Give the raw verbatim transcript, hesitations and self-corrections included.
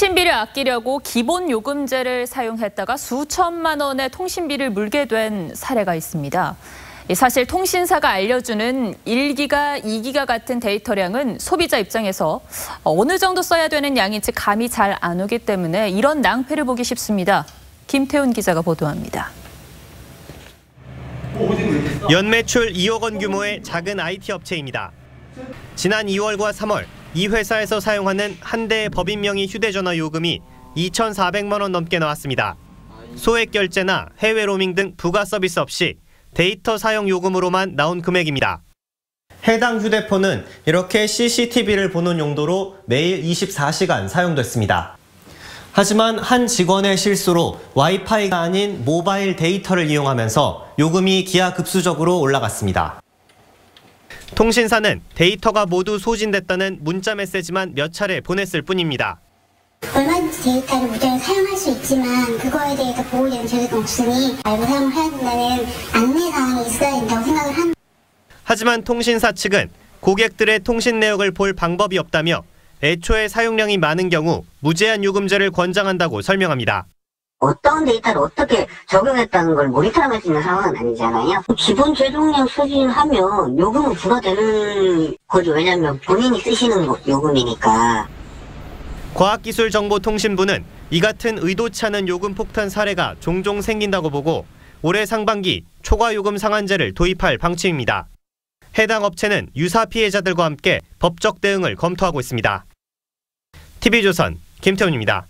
통신비를 아끼려고 기본 요금제를 사용했다가 수천만 원의 통신비를 물게 된 사례가 있습니다. 사실 통신사가 알려주는 일 기가, 이 기가 같은 데이터량은 소비자 입장에서 어느 정도 써야 되는 양인지 감이 잘 안 오기 때문에 이런 낭패를 보기 쉽습니다. 김태훈 기자가 보도합니다. 연매출 이억 원 규모의 작은 아이티 업체입니다. 지난 이월과 삼월 이 회사에서 사용하는 한 대의 법인명의 휴대전화 요금이 이천사백만 원 넘게 나왔습니다. 소액 결제나 해외 로밍 등 부가 서비스 없이 데이터 사용 요금으로만 나온 금액입니다. 해당 휴대폰은 이렇게 씨씨티비를 보는 용도로 매일 이십사 시간 사용됐습니다. 하지만 한 직원의 실수로 와이파이가 아닌 모바일 데이터를 이용하면서 요금이 기하급수적으로 올라갔습니다. 통신사는 데이터가 모두 소진됐다는 문자 메시지만 몇 차례 보냈을 뿐입니다. 얼마든지 데이터를 무료로 사용할 수 있지만 그거에 대해서 보호되는 자료가 없으니 알고 사용을 해야 된다는 안내사항이 있어야 된다고 생각을 합니다. 하지만 통신사 측은 고객들의 통신 내역을 볼 방법이 없다며 애초에 사용량이 많은 경우 무제한 요금제를 권장한다고 설명합니다. 어떤 데이터를 어떻게 적용했다는 걸 모니터링할 수 있는 상황은 아니잖아요. 기본 제공량 소진하면 요금은 부과되는 거죠. 왜냐하면 본인이 쓰시는 요금이니까. 과학기술정보통신부는 이 같은 의도치 않은 요금 폭탄 사례가 종종 생긴다고 보고 올해 상반기 초과요금 상한제를 도입할 방침입니다. 해당 업체는 유사 피해자들과 함께 법적 대응을 검토하고 있습니다. 티비조선 김태훈입니다.